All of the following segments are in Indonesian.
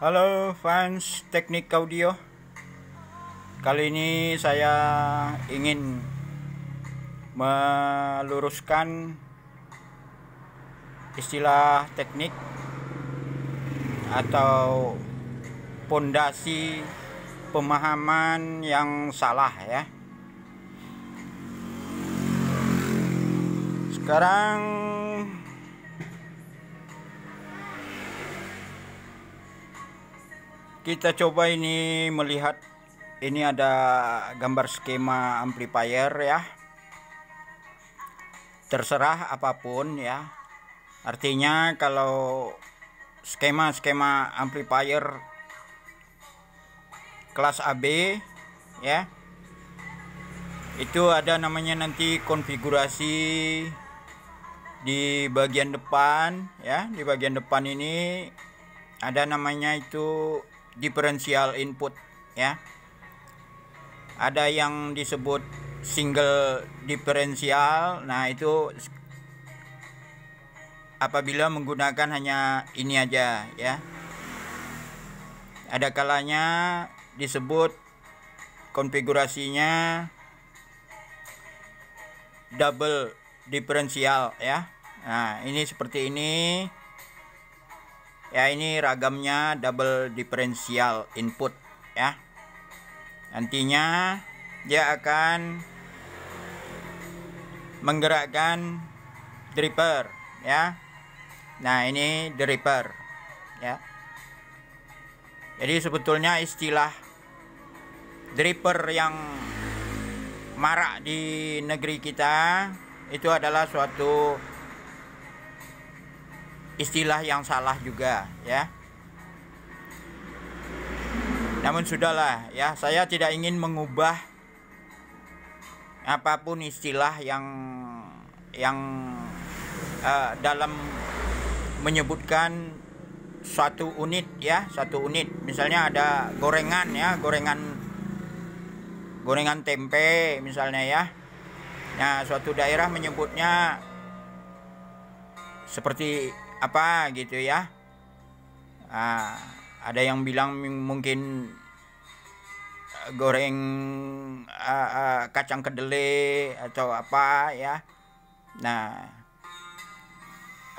Halo fans teknik audio, kali ini saya ingin meluruskan istilah teknik atau pondasi pemahaman yang salah ya. Sekarang kita coba ini melihat, ini ada gambar skema amplifier ya. Terserah apapun ya. Artinya kalau skema-skema amplifier kelas AB ya, itu ada namanya nanti konfigurasi di bagian depan ya. Di bagian depan ini ada namanya itu diferensial input ya. Ada yang disebut single diferensial. Nah, itu apabila menggunakan hanya ini aja ya. Ada kalanya disebut konfigurasinya double diferensial ya. Nah, ini seperti ini. Ya, ini ragamnya double diferensial input ya. Nantinya dia akan menggerakkan driver ya. Nah, ini driver ya. Jadi sebetulnya istilah driver yang marak di negeri kita itu adalah suatu istilah yang salah juga ya. Namun sudahlah ya, saya tidak ingin mengubah apapun istilah yang dalam menyebutkan suatu unit ya, satu unit. Misalnya ada gorengan ya, gorengan tempe misalnya ya. Nah, suatu daerah menyebutnya seperti apa gitu ya. Nah, ada yang bilang mungkin goreng kacang kedelai atau apa ya. Nah,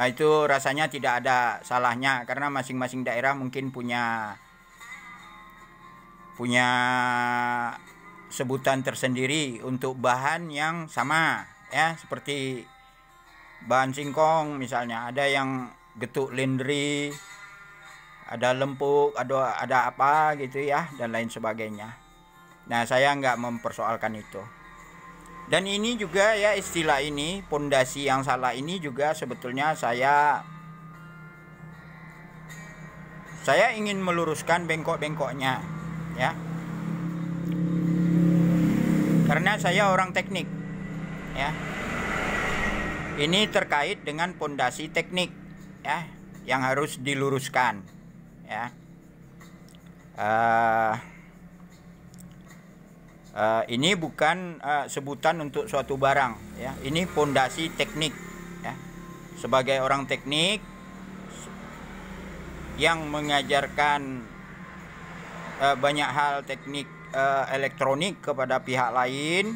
itu rasanya tidak ada salahnya karena masing-masing daerah mungkin punya sebutan tersendiri untuk bahan yang sama ya, seperti bahan singkong misalnya, ada yang getuk lendri, ada lempuk, ada apa gitu ya, dan lain sebagainya. Nah, saya nggak mempersoalkan itu. Dan ini juga ya, istilah ini, pondasi yang salah ini juga sebetulnya saya ingin meluruskan bengkok-bengkoknya ya. Karena saya orang teknik ya. Ini terkait dengan pondasi teknik ya, yang harus diluruskan ya. Ini bukan sebutan untuk suatu barang ya. Ini pondasi teknik ya. Sebagai orang teknik yang mengajarkan banyak hal teknik elektronik kepada pihak lain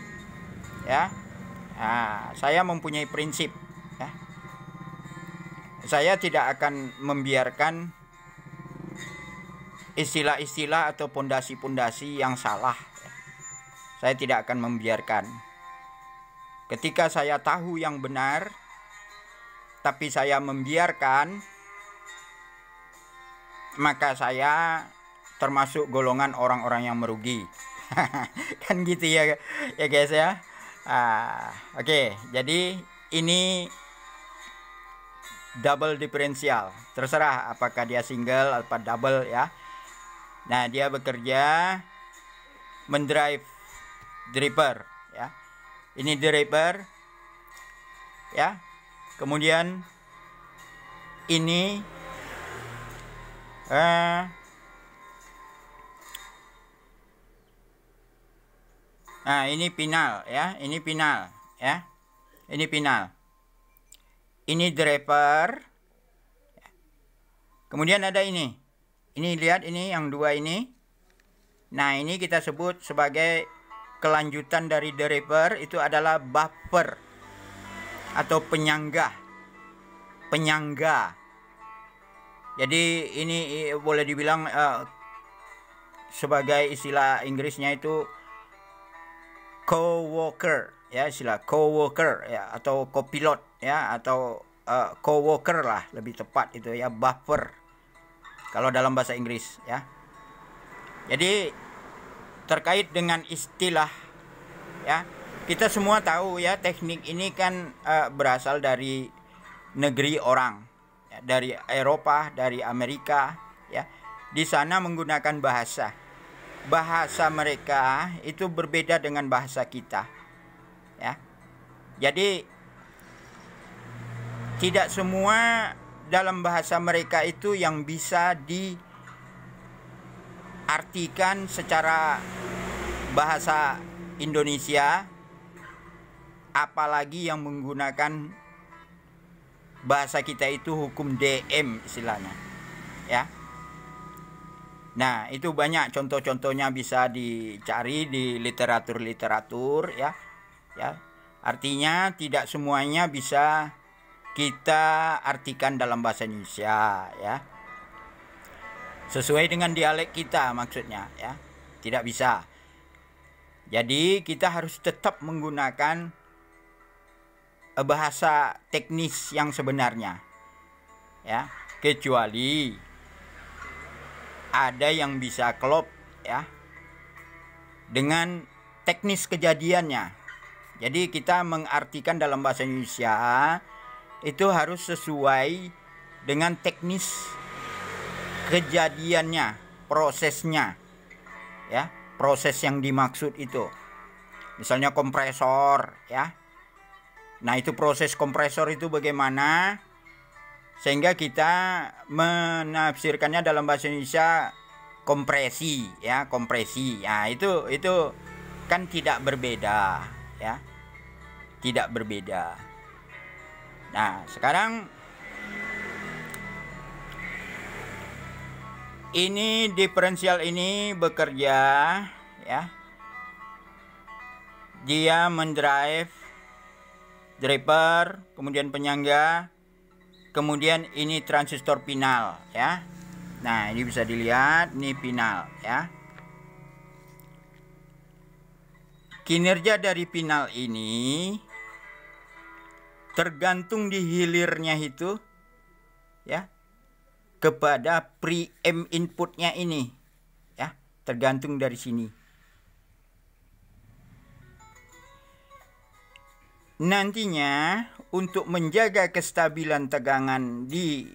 ya. Nah, saya mempunyai prinsip ya. Saya tidak akan membiarkan istilah-istilah atau pondasi-pondasi yang salah. Saya tidak akan membiarkan. Ketika saya tahu yang benar tapi saya membiarkan, maka saya termasuk golongan orang-orang yang merugi. Kan gitu ya, ya guys ya. Oke, jadi ini double diferensial. Terserah apakah dia single atau double ya. Nah, dia bekerja mendrive driver ya. Ini driver ya. Kemudian ini nah, ini final ya, ini final ya. Ini final. Ini driver. Kemudian ada ini. Ini lihat, ini yang dua ini. Nah, ini kita sebut sebagai kelanjutan dari deriver, itu adalah buffer atau penyangga. Jadi ini boleh dibilang sebagai istilah Inggrisnya itu coworker, ya, istilah coworker, ya, atau copilot, ya, atau coworker lah lebih tepat itu, ya, buffer kalau dalam bahasa Inggris, ya. Jadi terkait dengan istilah, ya, kita semua tahu, ya, teknik ini kan berasal dari negeri orang, ya, dari Eropa, dari Amerika, ya. Di sana menggunakan bahasa mereka itu berbeda dengan bahasa kita, ya. Jadi tidak semua dalam bahasa mereka itu yang bisa diartikan secara bahasa Indonesia, apalagi yang menggunakan bahasa kita itu hukum DM istilahnya, ya. Nah, itu banyak contoh-contohnya, bisa dicari di literatur, ya. Ya, artinya tidak semuanya bisa kita artikan dalam bahasa Indonesia, ya, sesuai dengan dialek kita maksudnya, ya, tidak bisa. Jadi kita harus tetap menggunakan bahasa teknis yang sebenarnya, ya, kecuali ada yang bisa klop, ya, dengan teknis kejadiannya. Jadi kita mengartikan dalam bahasa Indonesia itu harus sesuai dengan teknis kejadiannya, prosesnya, ya, proses yang dimaksud itu. Misalnya kompresor, ya. Nah, itu proses kompresor itu bagaimana sehingga kita menafsirkannya dalam bahasa Indonesia kompresi, ya, kompresi. Ya, itu kan tidak berbeda, ya. Tidak berbeda. Nah, sekarang ini diferensial ini bekerja, ya. Dia mendrive driver, kemudian penyangga, kemudian ini transistor final, ya. Nah, ini bisa dilihat, ini final, ya. Kinerja dari final ini tergantung di hilirnya itu, ya, kepada preamp inputnya ini, ya, tergantung dari sini. Nantinya untuk menjaga kestabilan tegangan di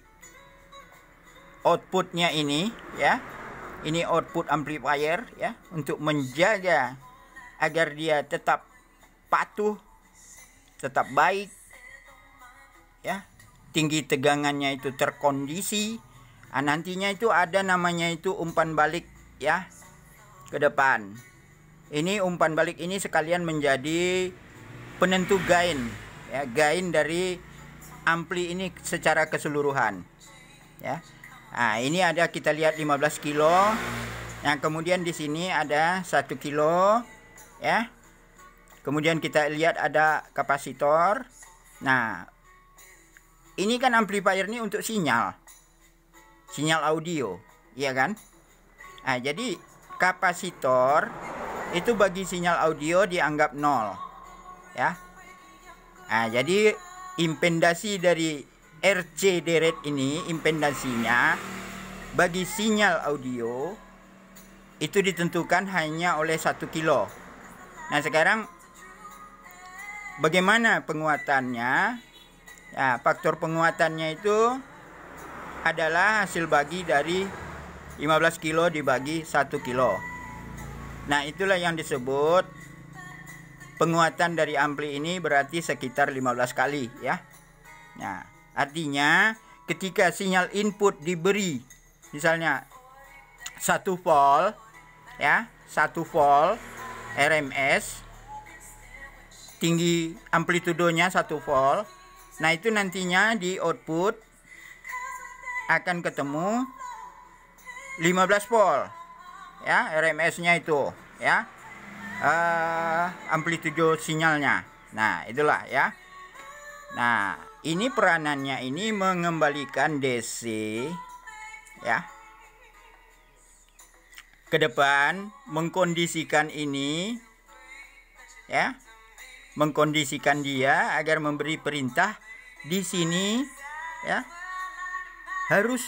outputnya ini, ya, ini output amplifier, ya, untuk menjaga agar dia tetap patuh, tetap baik, ya, tinggi tegangannya itu terkondisi. Nah, nantinya itu ada namanya itu umpan balik, ya, ke depan. Ini umpan balik ini sekalian menjadi penentu gain, ya, gain dari ampli ini secara keseluruhan, ya. Nah, ini ada, kita lihat 15 kilo. Nah, kemudian di sini ada 1 kilo, ya. Kemudian kita lihat ada kapasitor. Nah, ini kan amplifier ini untuk sinyal audio, iya kan? Nah, jadi kapasitor itu bagi sinyal audio dianggap 0, ya. Nah, jadi impedasi dari RC deret ini, impedasinya bagi sinyal audio itu ditentukan hanya oleh 1 kilo. Nah, sekarang bagaimana penguatannya? Nah, faktor penguatannya itu adalah hasil bagi dari 15 kilo dibagi 1 kilo. Nah, itulah yang disebut penguatan dari ampli ini, berarti sekitar 15 kali, ya. Nah, artinya ketika sinyal input diberi misalnya 1 volt, ya, 1 volt RMS, tinggi amplitudonya 1 volt. Nah, itu nantinya di output akan ketemu 15 volt ya, RMS-nya itu ya, amplitudo sinyalnya. Nah, itulah ya. Nah, ini peranannya ini mengembalikan DC ya ke depan, mengkondisikan ini ya, mengkondisikan dia agar memberi perintah di sini ya, harus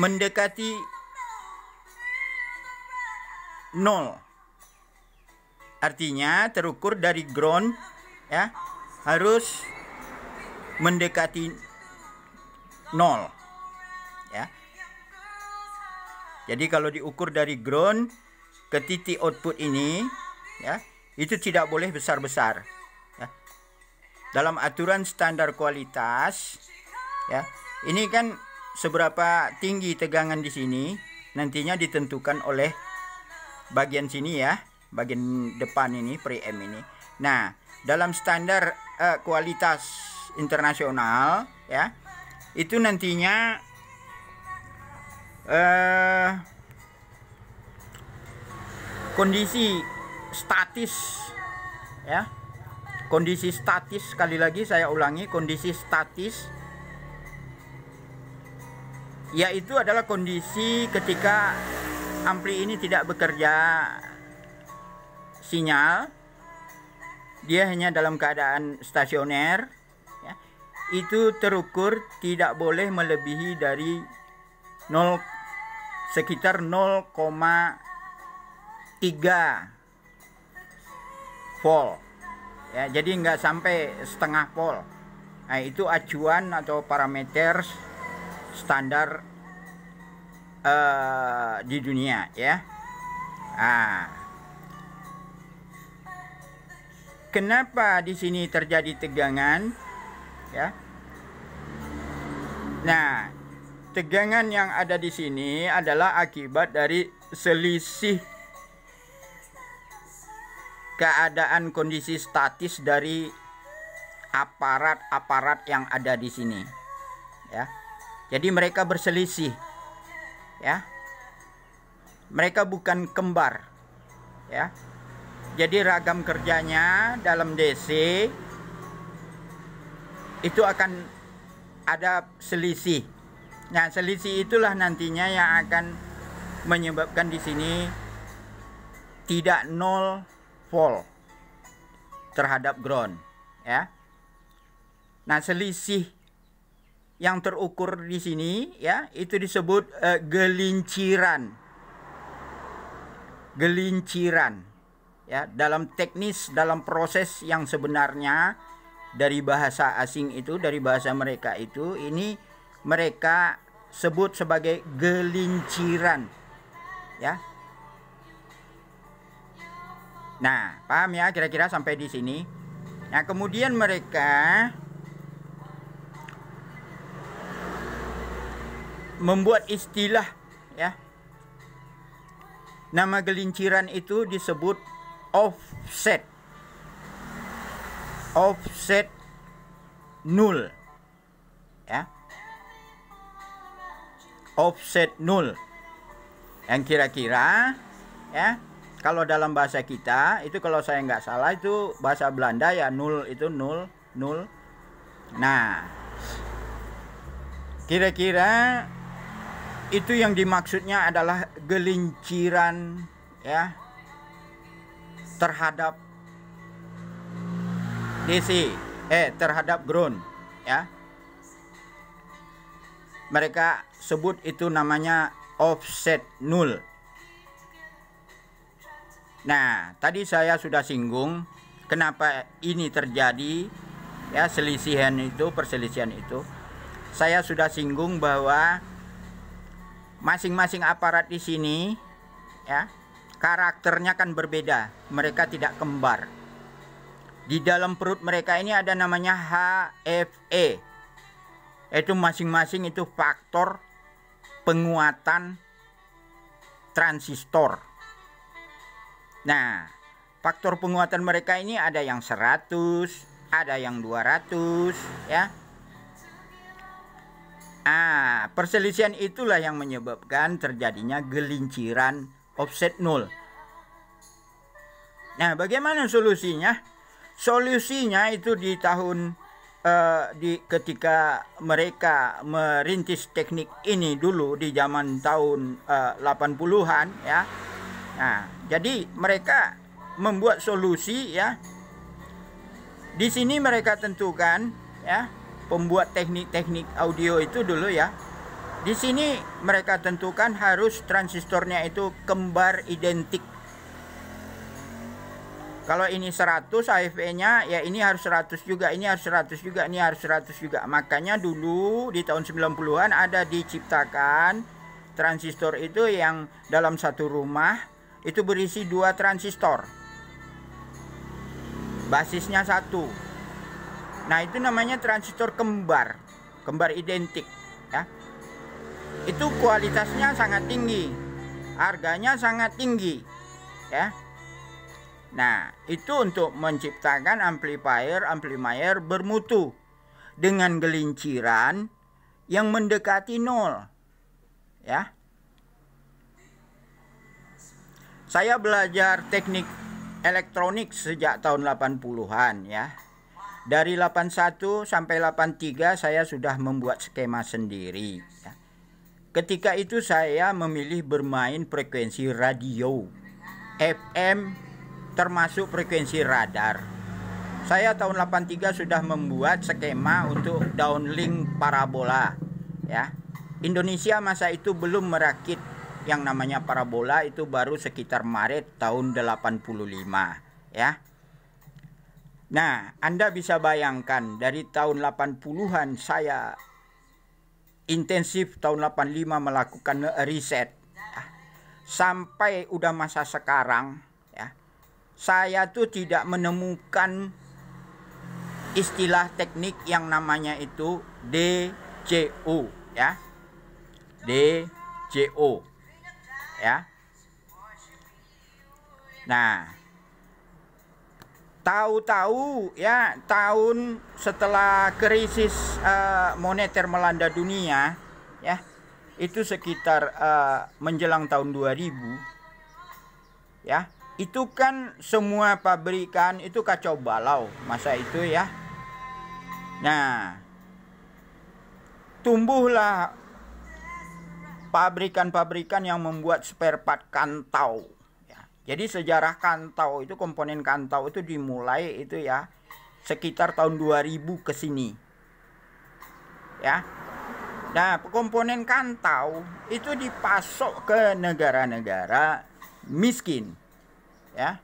mendekati 0. Artinya terukur dari ground ya, harus mendekati 0 ya. Jadi kalau diukur dari ground ke titik output ini ya, itu tidak boleh besar-besar ya. Dalam aturan standar kualitas ya, ini kan seberapa tinggi tegangan di sini nantinya ditentukan oleh bagian sini ya, bagian depan ini, preamp ini. Nah, dalam standar kualitas internasional ya, itu nantinya kondisi statis ya, kondisi statis, sekali lagi saya ulangi, kondisi statis yaitu adalah kondisi ketika ampli ini tidak bekerja sinyal, dia hanya dalam keadaan stasioner ya, itu terukur tidak boleh melebihi dari 0, sekitar 0,3 volt ya, jadi nggak sampai setengah volt. Nah, itu acuan atau parameter standar di dunia ya. Nah, kenapa di sini terjadi tegangan ya? Nah, tegangan yang ada di sini adalah akibat dari selisih keadaan kondisi statis dari aparat-aparat yang ada di sini ya. Jadi mereka berselisih ya, mereka bukan kembar ya. Jadi ragam kerjanya dalam DC itu akan ada selisih. Nah, selisih itulah nantinya yang akan menyebabkan di sini tidak 0 volt terhadap ground ya. Nah, selisih yang terukur di sini ya, itu disebut gelinciran. Gelinciran ya, dalam teknis, dalam proses yang sebenarnya dari bahasa asing itu, dari bahasa mereka itu, ini mereka sebut sebagai gelinciran ya. Nah, paham ya kira-kira sampai di sini. Nah, kemudian mereka membuat istilah ya. Nama gelinciran itu disebut offset. Offset null ya. Offset null. Yang kira-kira ya, kalau dalam bahasa kita itu, kalau saya nggak salah itu bahasa Belanda ya, nul itu nul, nul. Nah, kira-kira itu yang dimaksudnya adalah gelinciran ya terhadap DC, terhadap ground ya. Mereka sebut itu namanya offset null. Nah, tadi saya sudah singgung kenapa ini terjadi ya, selisihan itu, perselisihan itu. Saya sudah singgung bahwa masing-masing aparat di sini ya, karakternya kan berbeda, mereka tidak kembar. Di dalam perut mereka ini ada namanya HFE. Itu masing-masing itu faktor penguatan transistor. Nah, faktor penguatan mereka ini ada yang 100, ada yang 200 ya. Perselisihan itulah yang menyebabkan terjadinya gelinciran offset nol. Nah, bagaimana solusinya? Solusinya itu di tahun ketika mereka merintis teknik ini dulu di zaman tahun 80-an ya. Nah, jadi mereka membuat solusi ya. Di sini mereka tentukan ya, pembuat teknik-teknik audio itu dulu ya. Di sini mereka tentukan harus transistornya itu kembar identik. Kalau ini 100 HFE-nya, ya ini harus 100 juga, ini harus 100 juga, ini harus 100 juga. Makanya dulu di tahun 90-an ada diciptakan transistor itu yang dalam satu rumah itu berisi 2 transistor. Basisnya 1. Nah, itu namanya transistor kembar, kembar identik ya. Itu kualitasnya sangat tinggi, harganya sangat tinggi ya. Nah, itu untuk menciptakan amplifier bermutu dengan gelinciran yang mendekati nol ya. Saya belajar teknik elektronik sejak tahun 80-an ya. Dari 81 sampai 83 saya sudah membuat skema sendiri ya. Ketika itu saya memilih bermain frekuensi radio FM, termasuk frekuensi radar. Saya tahun 83 sudah membuat skema untuk downlink parabola ya. Indonesia masa itu belum merakit yang namanya parabola, itu baru sekitar Maret tahun 85 ya. Nah, Anda bisa bayangkan dari tahun 80-an saya intensif tahun 85 melakukan riset ya. Sampai udah masa sekarang saya tuh tidak menemukan istilah teknik yang namanya itu DCO ya. DCO ya. Nah, tahu-tahu ya tahun setelah krisis moneter melanda dunia ya, itu sekitar menjelang tahun 2000 ya. Itu kan semua pabrikan itu kacau balau masa itu ya. Nah, tumbuhlah pabrikan-pabrikan yang membuat spare part kantau ya. Jadi sejarah kantau itu, komponen kantau itu dimulai itu ya sekitar tahun 2000 ke sini ya. Nah, komponen kantau itu dipasok ke negara-negara miskin ya.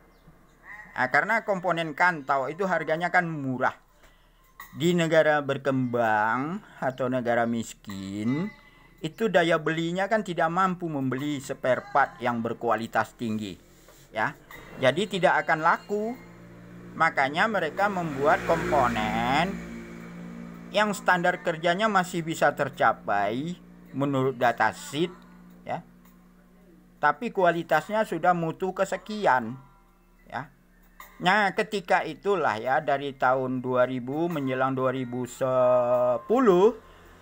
Nah, karena komponen kantau itu harganya kan murah di negara berkembang atau negara miskin, itu daya belinya kan tidak mampu membeli spare part yang berkualitas tinggi ya. Jadi tidak akan laku, makanya mereka membuat komponen yang standar kerjanya masih bisa tercapai menurut datasheet ya, tapi kualitasnya sudah mutu kesekian ya. Nah, ketika itulah ya dari tahun 2000 menjelang 2010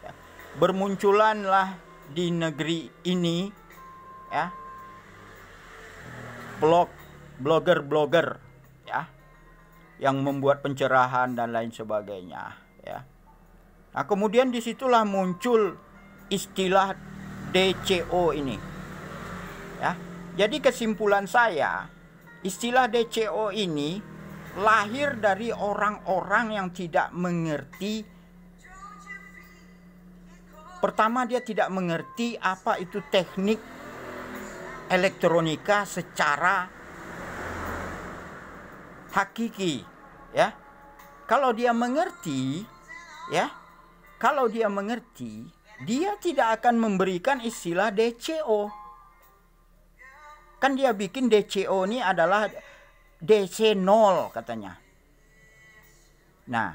ya, bermunculanlah di negeri ini ya blogger-blogger ya yang membuat pencerahan dan lain sebagainya ya. Nah, kemudian disitulah muncul istilah DCO ini. Ya, jadi kesimpulan saya, istilah DCO ini lahir dari orang-orang yang tidak mengerti. Pertama, dia tidak mengerti apa itu teknik elektronika secara hakiki ya. Kalau dia mengerti ya, kalau dia mengerti, dia tidak akan memberikan istilah DCO. Kan dia bikin DCO ini adalah DC0 katanya. Nah,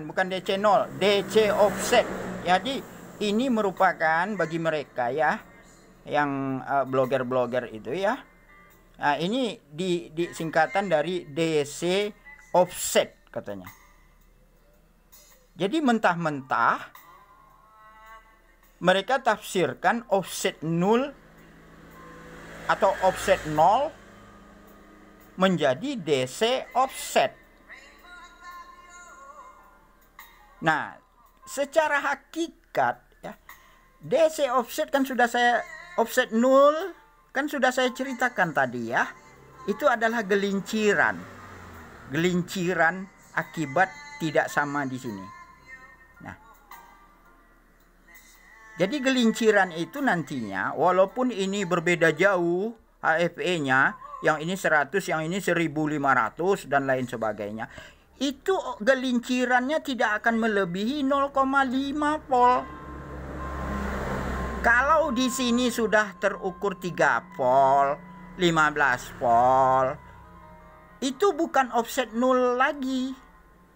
bukan DC0, DC offset. Jadi ini merupakan bagi mereka ya yang blogger-blogger itu ya. Nah, ini di singkatan dari DC offset katanya. Jadi mentah-mentah mereka tafsirkan offset null atau offset nol menjadi DC offset. Nah, secara hakikat ya, DC offset kan sudah saya offset null kan sudah saya ceritakan tadi ya. Itu adalah gelinciran akibat tidak sama di sini. Jadi gelinciran itu nantinya walaupun ini berbeda jauh HFE-nya, yang ini 100, yang ini 1500 dan lain sebagainya, itu gelincirannya tidak akan melebihi 0,5 volt. Kalau di sini sudah terukur 3 volt, 15 volt, itu bukan offset nol lagi.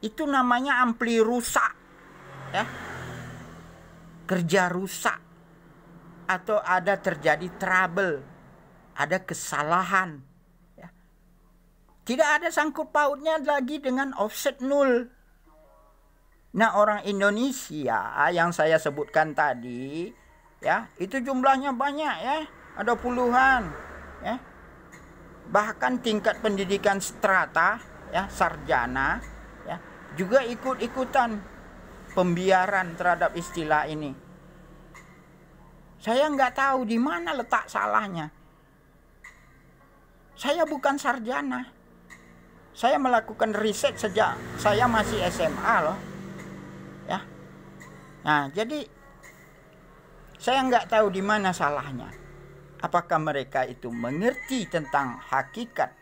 Itu namanya ampli rusak. Ya. Kerja rusak atau ada terjadi trouble, ada kesalahan ya. Tidak ada sangkut pautnya lagi dengan offset nol. Nah, orang Indonesia yang saya sebutkan tadi ya, itu jumlahnya banyak ya, ada puluhan ya. Bahkan tingkat pendidikan strata ya, sarjana ya, juga ikut-ikutan pembiaran terhadap istilah ini. Saya nggak tahu di mana letak salahnya. Saya bukan sarjana. Saya melakukan riset sejak saya masih SMA loh. Ya. Nah, jadi saya nggak tahu di mana salahnya. Apakah mereka itu mengerti tentang hakikat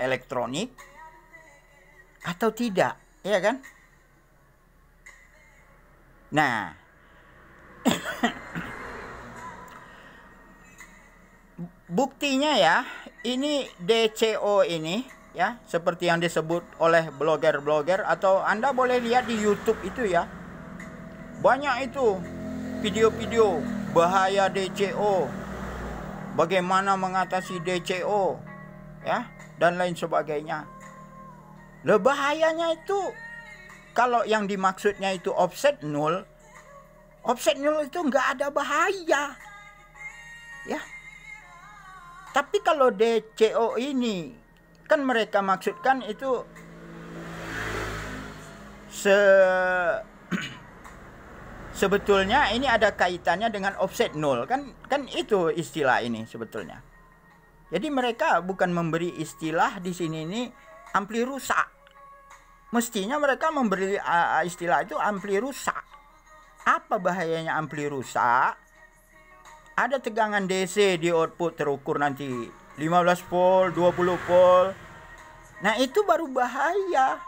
elektronik atau tidak, ya kan? Nah, buktinya ya, ini DCO ini ya, seperti yang disebut oleh blogger-blogger, atau Anda boleh lihat di YouTube itu ya. Banyak itu video-video bahaya DCO, bagaimana mengatasi DCO ya, dan lain sebagainya. Loh, bahayanya itu kalau yang dimaksudnya itu offset nol itu nggak ada bahaya, ya. Tapi kalau DCO ini, kan mereka maksudkan itu sebetulnya ini ada kaitannya dengan offset nol, kan itu istilah ini sebetulnya. Jadi mereka bukan memberi istilah di sini ini ampli rusak. Mestinya mereka memberi istilah itu ampli rusak. Apa bahayanya ampli rusak? Ada tegangan DC di output terukur nanti 15 volt, 20 volt. Nah, itu baru bahaya.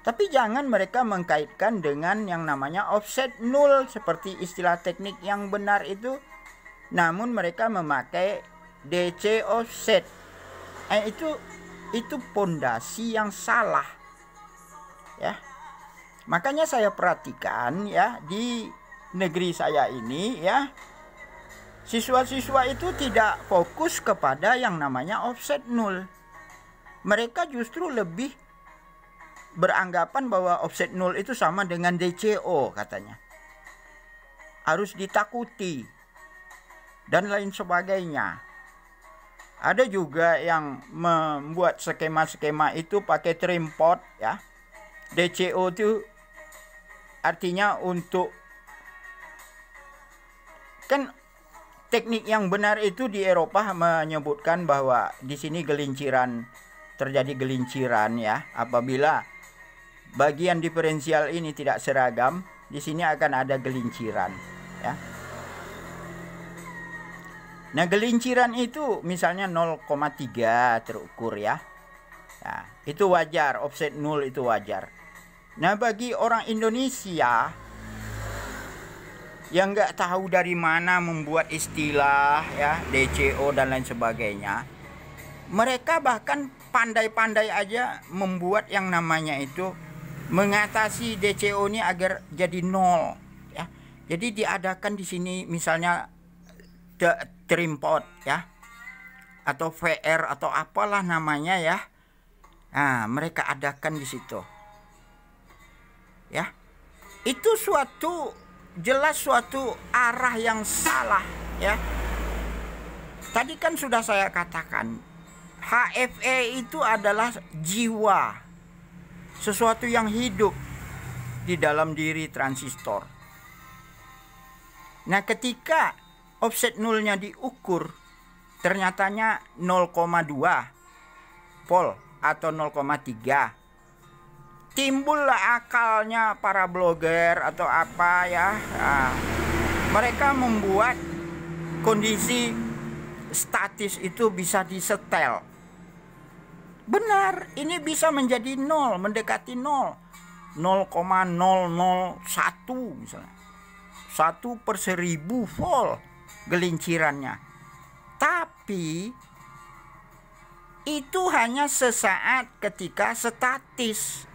Tapi jangan mereka mengkaitkan dengan yang namanya offset nol seperti istilah teknik yang benar itu. Namun mereka memakai DC offset. Itu pondasi yang salah ya. Makanya saya perhatikan ya, di negeri saya ini ya, siswa-siswa itu tidak fokus kepada yang namanya offset nol. Mereka justru lebih beranggapan bahwa offset nol itu sama dengan DCO, katanya harus ditakuti dan lain sebagainya. Ada juga yang membuat skema-skema itu pakai trim pot ya. DCO itu artinya untuk, kan teknik yang benar itu di Eropa menyebutkan bahwa di sini terjadi gelinciran ya, apabila bagian diferensial ini tidak seragam, di sini akan ada gelinciran ya. Nah, gelinciran itu misalnya 0,3 terukur ya. Nah, itu wajar, offset nol itu wajar. Nah, bagi orang Indonesia yang nggak tahu dari mana membuat istilah ya, DCO dan lain sebagainya, mereka bahkan pandai-pandai aja membuat yang namanya itu mengatasi DCO ini agar jadi nol ya. Jadi diadakan di sini misalnya trim pot ya, atau VR atau apalah namanya ya. Nah, mereka adakan di situ. ya, itu suatu jelas suatu arah yang salah, ya. Tadi kan sudah saya katakan, HFE itu adalah jiwa, sesuatu yang hidup di dalam diri transistor. Nah, ketika offset nullnya diukur, ternyatanya 0,2 volt atau 0,3. Timbullah akalnya para blogger atau apa, ya. Nah, mereka membuat kondisi statis itu bisa disetel. Benar, ini bisa menjadi 0, mendekati 0, 0,001 misalnya, 1/1000 volt gelincirannya. Tapi itu hanya sesaat ketika statis,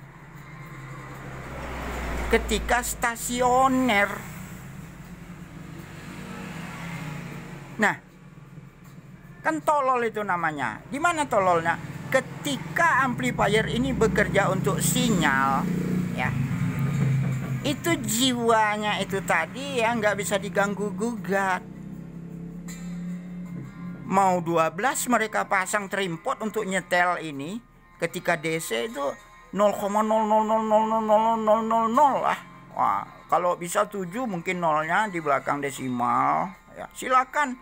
ketika stasioner. Nah, kan tolol itu namanya. Di mana tololnya? Ketika amplifier ini bekerja untuk sinyal, ya, itu jiwanya itu tadi, ya, nggak bisa diganggu gugat. Mau 12 mereka pasang trimpot untuk nyetel ini, ketika DC itu 0,000000000 lah. Wah, kalau bisa 7 mungkin nolnya di belakang desimal, ya, silakan.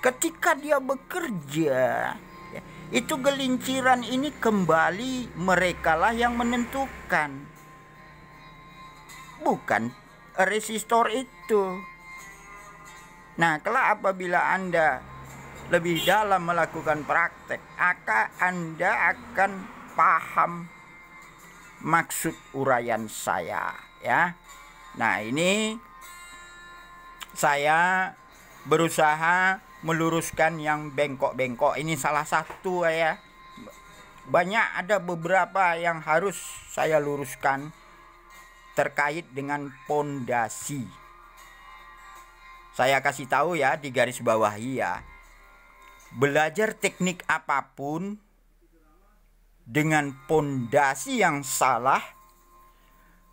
Ketika dia bekerja, ya, itu gelinciran ini kembali merekalah yang menentukan, bukan resistor itu. Nah, kelak apabila Anda lebih dalam melakukan praktek, Anda akan paham maksud uraian saya, ya. Nah, ini saya berusaha meluruskan yang bengkok-bengkok. Ini salah satu, ya. Banyak, ada beberapa yang harus saya luruskan terkait dengan pondasi. Saya kasih tahu, ya, di garis bawahi, ya. Belajar teknik apapun dengan pondasi yang salah,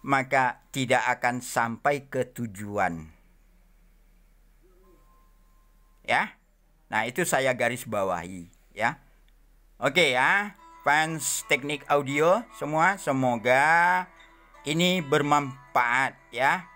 maka tidak akan sampai ke tujuan, ya. Nah, itu saya garis bawahi, ya. Oke, ya, fans teknik audio semua, semoga ini bermanfaat, ya.